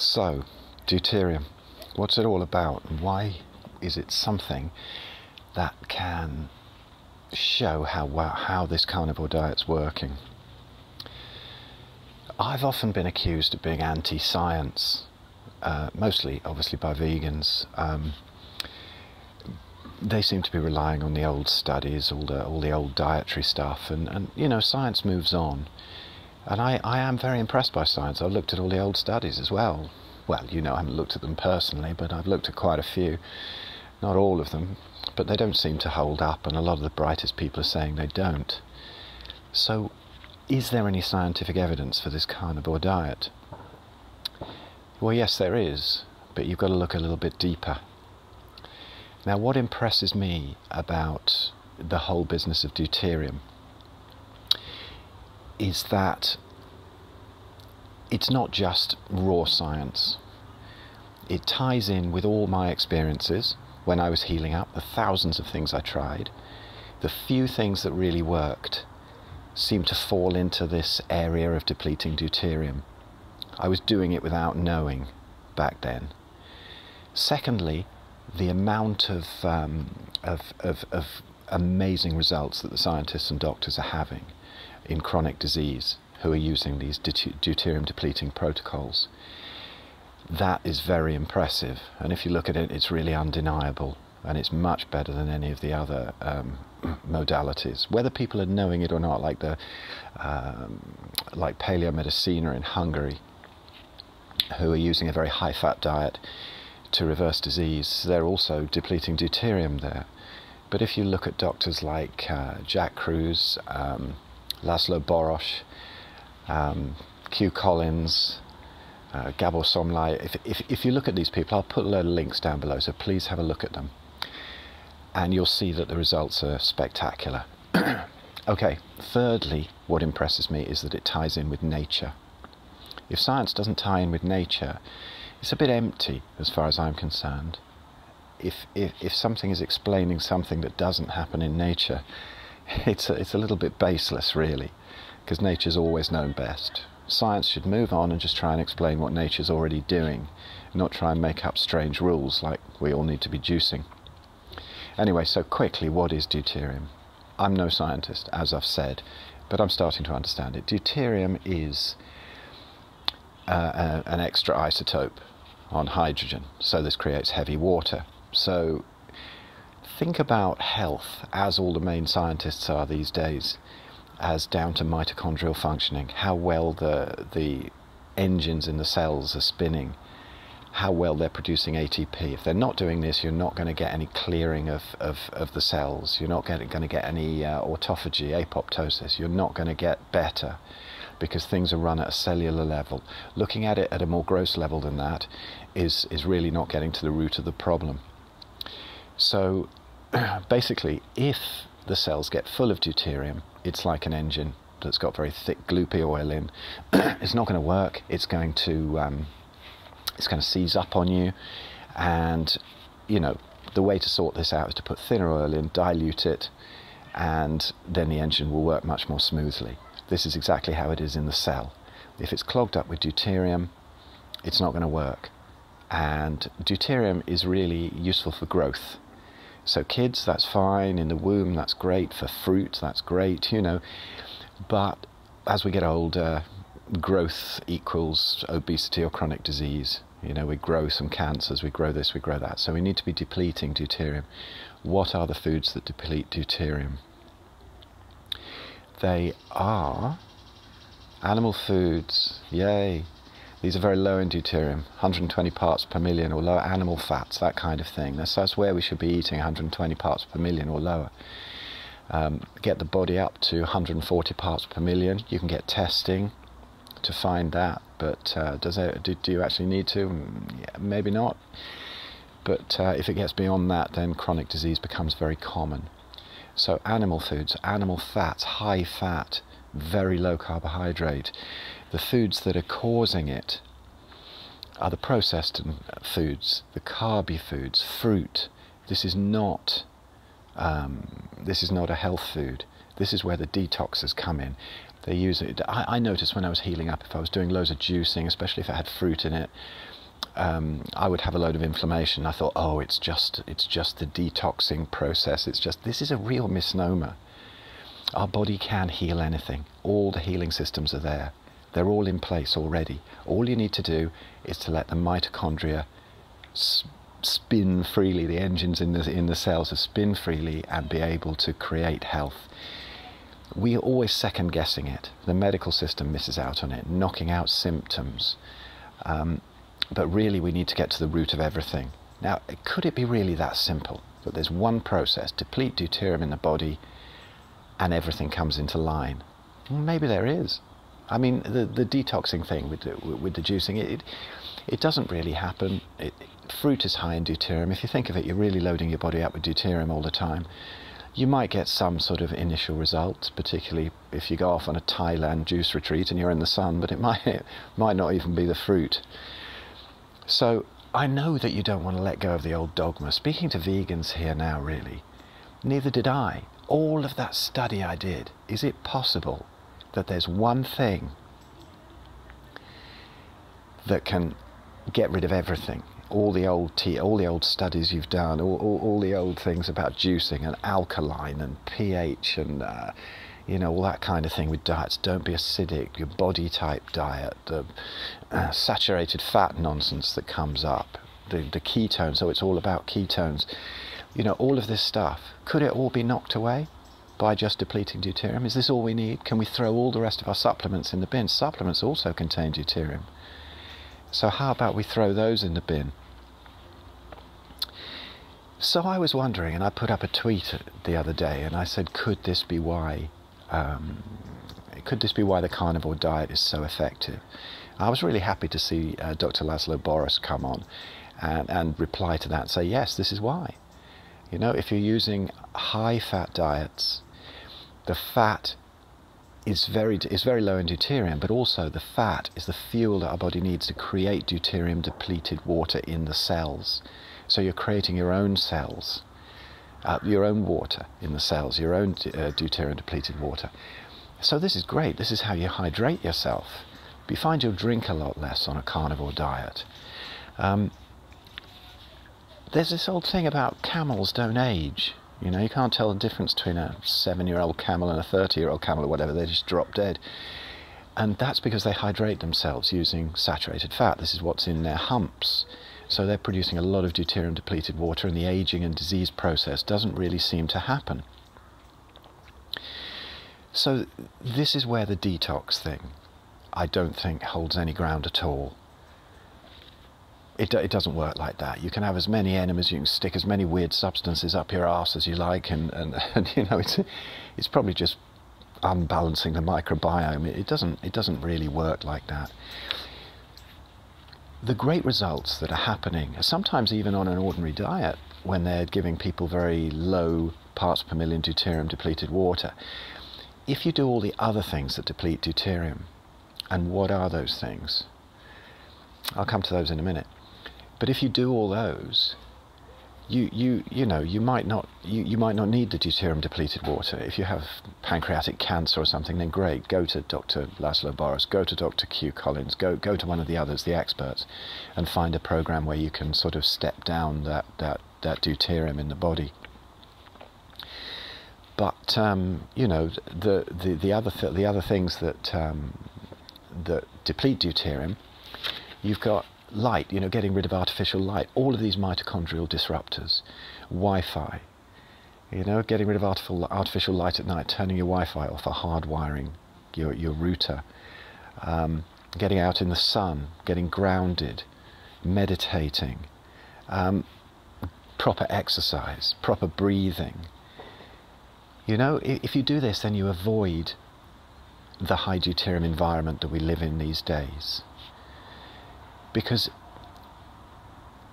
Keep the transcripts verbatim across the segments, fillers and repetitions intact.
So, deuterium, what's it all about? And why is it something that can show how, how this carnivore diet's working? I've often been accused of being anti-science, uh, mostly obviously by vegans. Um, they seem to be relying on the old studies, all the, all the old dietary stuff, and, and you know, science moves on. And I, I am very impressed by science. I've looked at all the old studies as well. Well, you know, I haven't looked at them personally, but I've looked at quite a few. Not all of them, but they don't seem to hold up, and a lot of the brightest people are saying they don't. So, is there any scientific evidence for this carnivore diet? Well, yes, there is, but you've got to look a little bit deeper. Now, what impresses me about the whole business of deuterium is that it's not just raw science. It ties in with all my experiences when I was healing up, the thousands of things I tried. The few things that really worked seemed to fall into this area of depleting deuterium. I was doing it without knowing back then. Secondly, the amount of, um, of, of, of amazing results that the scientists and doctors are having in chronic disease who are using these deuterium depleting protocols. That is very impressive, and if you look at it, it's really undeniable, and it's much better than any of the other um, modalities, whether people are knowing it or not, like the um, like Paleomedicina in Hungary, who are using a very high-fat diet to reverse disease. They're also depleting deuterium there. But if you look at doctors like uh, Jack Kruse, um, Laszlo Boros, um, Que Collins, uh, Gabor Somlai, if, if, if you look at these people, I'll put a load of links down below, so please have a look at them. And you'll see that the results are spectacular. Okay, thirdly, what impresses me is that it ties in with nature. If science doesn't tie in with nature, it's a bit empty as far as I'm concerned. If, if, if something is explaining something that doesn't happen in nature, It's a, it's a little bit baseless, really, because nature's always known best. Science should move on and just try and explain what nature's already doing, not try and make up strange rules like we all need to be juicing. Anyway, so quickly, what is deuterium? I'm no scientist, as I've said, but I'm starting to understand it. Deuterium is uh, a, an extra isotope on hydrogen, so this creates heavy water. So think about health, as all the main scientists are these days, as down to mitochondrial functioning, how well the, the engines in the cells are spinning, how well they're producing A T P. If they're not doing this, you're not going to get any clearing of, of, of the cells, you're not going to get any uh, autophagy, apoptosis, you're not going to get better, because things are run at a cellular level. Looking at it at a more gross level than that is, is really not getting to the root of the problem. So, basically, if the cells get full of deuterium, it's like an engine that's got very thick gloopy oil in. It's not going to work. It's going to um, it's going to seize up on you, and you know the way to sort this out is to put thinner oil in, dilute it, and then the engine will work much more smoothly. This is exactly how it is in the cell. If it's clogged up with deuterium, it's not going to work. And deuterium is really useful for growth. So kids, that's fine, in the womb, that's great, for fruit, that's great, you know. But as we get older, growth equals obesity or chronic disease. You know, we grow some cancers, we grow this, we grow that. So we need to be depleting deuterium. What are the foods that deplete deuterium? They are animal foods, yay. These are very low in deuterium, one hundred twenty parts per million or lower, animal fats, that kind of thing. That's, that's where we should be eating, one hundred twenty parts per million or lower. Um, get the body up to one hundred forty parts per million. You can get testing to find that, but uh, does it, do, do you actually need to? Yeah, maybe not. But uh, if it gets beyond that, then chronic disease becomes very common. So animal foods, animal fats, high fat, very low carbohydrate. The foods that are causing it are the processed foods, the carby foods, fruit. This is not um, this is not a health food. This is where the detoxers come in. They use it. I, I noticed when I was healing up, if I was doing loads of juicing, especially if it had fruit in it, um, I would have a load of inflammation. I thought, oh, it's just it's just the detoxing process. It's just this is a real misnomer. Our body can heal anything. All the healing systems are there. They're all in place already. All you need to do is to let the mitochondria spin freely, the engines in the, in the cells to spin freely and be able to create health. We are always second guessing it. The medical system misses out on it, knocking out symptoms. Um, but really we need to get to the root of everything. Now, could it be really that simple? That there's one process, deplete deuterium in the body and everything comes into line? Maybe there is. I mean, the, the detoxing thing with, with the juicing, it, it doesn't really happen. It, fruit is high in deuterium. If you think of it, you're really loading your body up with deuterium all the time. You might get some sort of initial results, particularly if you go off on a Thailand juice retreat and you're in the sun, but it might, it might not even be the fruit. So I know that you don't want to let go of the old dogma. Speaking to vegans here now, really, neither did I. All of that study I did, is it possible that there's one thing that can get rid of everything? All the old tea, all the old studies you've done, all, all, all the old things about juicing and alkaline and pH and uh, you know, all that kind of thing with diets. Don't be acidic, your body type diet, the uh, saturated fat nonsense that comes up, the, the ketones, so it's all about ketones. You know, all of this stuff, could it all be knocked away by just depleting deuterium? Is this all we need? Can we throw all the rest of our supplements in the bin? Supplements also contain deuterium. So how about we throw those in the bin? So I was wondering, and I put up a tweet the other day, and I said, could this be why, um, could this be why the carnivore diet is so effective? I was really happy to see uh, Doctor Laszlo Boros come on and, and reply to that and say, yes, this is why. You know, if you're using high-fat diets, the fat is very, is very low in deuterium, but also the fat is the fuel that our body needs to create deuterium-depleted water in the cells. So you're creating your own cells, uh, your own water in the cells, your own uh, deuterium-depleted water. So this is great. This is how you hydrate yourself. You find you'll drink a lot less on a carnivore diet. Um, There's this old thing about camels don't age. You know, you can't tell the difference between a seven-year-old camel and a thirty-year-old camel or whatever. They just drop dead. And that's because they hydrate themselves using saturated fat. This is what's in their humps. So they're producing a lot of deuterium-depleted water, and the aging and disease process doesn't really seem to happen. So this is where the detox thing, I don't think, holds any ground at all. It, it doesn't work like that. You can have as many enemas, you can stick as many weird substances up your arse as you like, and, and, and you know, it's, it's probably just unbalancing the microbiome. It doesn't, it doesn't really work like that. The great results that are happening, sometimes even on an ordinary diet, when they're giving people very low parts per million deuterium depleted water, if you do all the other things that deplete deuterium, and what are those things? I'll come to those in a minute. But if you do all those, you you you know you might not you, you might not need the deuterium depleted water. If you have pancreatic cancer or something, then great, go to Doctor Laszlo Boros, go to Doctor Que Collins, go go to one of the others, the experts, and find a program where you can sort of step down that that that deuterium in the body. But um, you know, the the the other th the other things that um, that deplete deuterium, you've got light, you know, getting rid of artificial light, all of these mitochondrial disruptors, Wi-Fi, you know, getting rid of artificial light at night, turning your Wi-Fi off or hardwiring your, your router, um, getting out in the sun, getting grounded, meditating, um, proper exercise, proper breathing. You know, if you do this, then you avoid the high deuterium environment that we live in these days. Because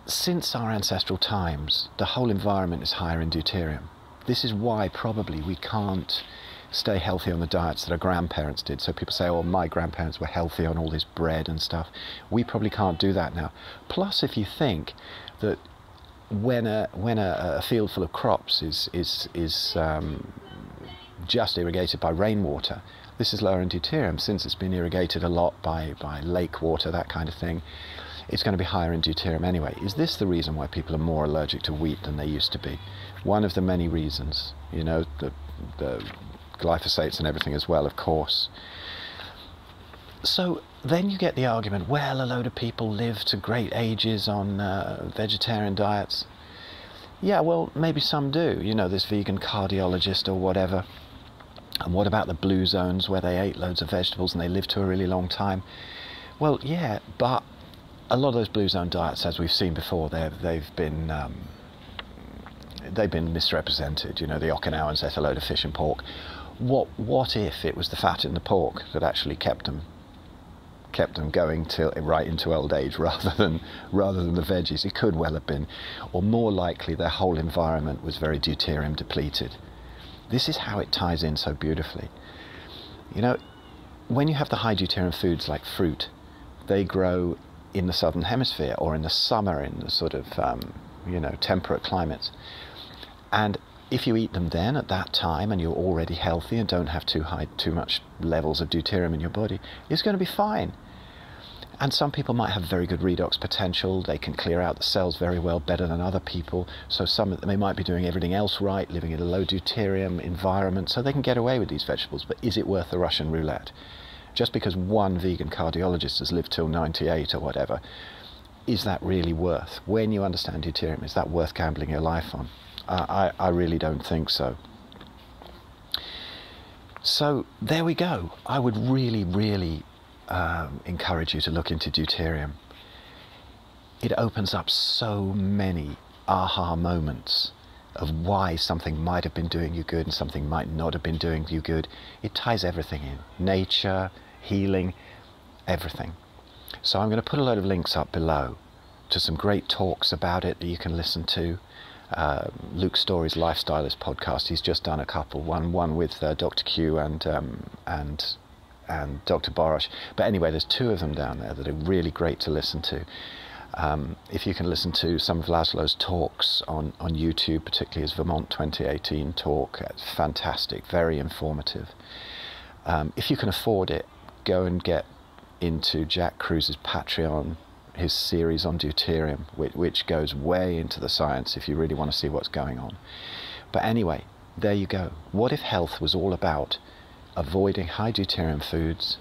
since our ancestral times, the whole environment is higher in deuterium. This is why probably we can't stay healthy on the diets that our grandparents did. So people say, oh, my grandparents were healthy on all this bread and stuff. We probably can't do that now. Plus, if you think that when a, when a, a field full of crops is, is, is um, just irrigated by rainwater, this is lower in deuterium. Since it's been irrigated a lot by, by lake water, that kind of thing, it's going to be higher in deuterium anyway. Is this the reason why people are more allergic to wheat than they used to be? One of the many reasons, you know, the, the glyphosates and everything as well, of course. So then you get the argument, well, a load of people live to great ages on uh, vegetarian diets. Yeah, well, maybe some do, you know, this vegan cardiologist or whatever. And what about the blue zones where they ate loads of vegetables and they lived to a really long time? Well, yeah, but a lot of those blue zone diets, as we've seen before, they've been um, they've been misrepresented. You know, the Okinawans ate a load of fish and pork. What what if it was the fat in the pork that actually kept them kept them going till right into old age, rather than rather than the veggies? It could well have been, or more likely, their whole environment was very deuterium depleted. This is how it ties in so beautifully. You know, when you have the high deuterium foods like fruit, they grow in the southern hemisphere or in the summer in the sort of, um, you know, temperate climates. And if you eat them then at that time and you're already healthy and don't have too high, too much levels of deuterium in your body, it's going to be fine. And some people might have very good redox potential. They can clear out the cells very well, better than other people. So some of them, they might be doing everything else right, living in a low deuterium environment, so they can get away with these vegetables. But is it worth the Russian roulette? Just because one vegan cardiologist has lived till ninety-eight or whatever, is that really worth? When you understand deuterium, is that worth gambling your life on? Uh, I, I really don't think so. So there we go. I would really, really... Um, encourage you to look into deuterium. It opens up so many aha moments of why something might have been doing you good and something might not have been doing you good. It ties everything in. Nature, healing, everything. So I'm going to put a load of links up below to some great talks about it that you can listen to. Uh, Luke Story's Lifestylist podcast, he's just done a couple, one, one with uh, Doctor Q and um, and and Doctor Boros. But anyway, there's two of them down there that are really great to listen to. Um, if you can listen to some of Laszlo's talks on, on YouTube, particularly his Vermont twenty eighteen talk, it's fantastic, very informative. Um, if you can afford it, go and get into Jack Kruse's Patreon, his series on deuterium, which, which goes way into the science if you really want to see what's going on. But anyway, there you go. What if health was all about avoiding high deuterium foods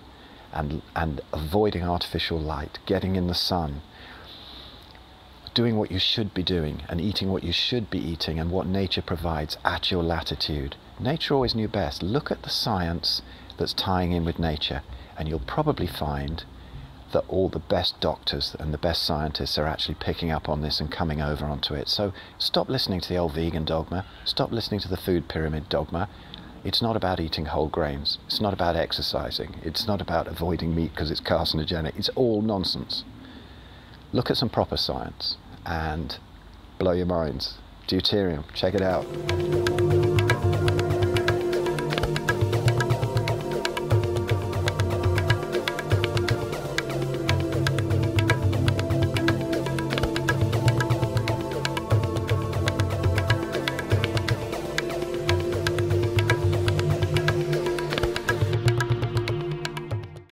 and, and avoiding artificial light, getting in the sun, doing what you should be doing and eating what you should be eating and what nature provides at your latitude? Nature always knew best. Look at the science that's tying in with nature and you'll probably find that all the best doctors and the best scientists are actually picking up on this and coming over onto it. So stop listening to the old vegan dogma, stop listening to the food pyramid dogma. It's not about eating whole grains. It's not about exercising. It's not about avoiding meat because it's carcinogenic. It's all nonsense. Look at some proper science and blow your minds. Deuterium, check it out.